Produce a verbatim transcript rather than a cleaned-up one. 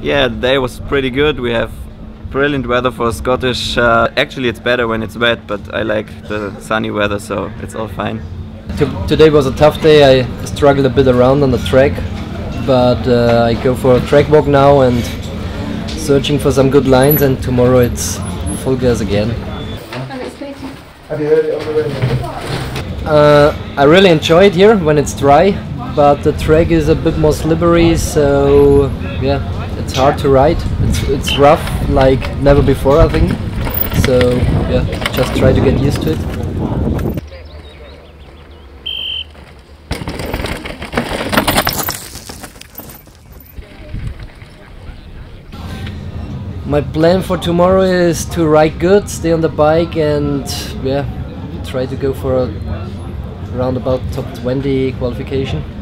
Yeah, the day was pretty good. We have brilliant weather for Scottish. Uh, actually, it's better when it's wet, but I like the sunny weather, so it's all fine. Today was a tough day. I struggled a bit around on the track, but uh, I go for a track walk now and searching for some good lines, and tomorrow it's full gas again. Have you heard it on the radio? Uh, I really enjoy it here when it's dry, but the track is a bit more slippery, so yeah, it's hard to ride. It's, it's rough like never before, I think. So yeah, just try to get used to it. My plan for tomorrow is to ride good, stay on the bike, and yeah, try to go for a roundabout top twenty qualification.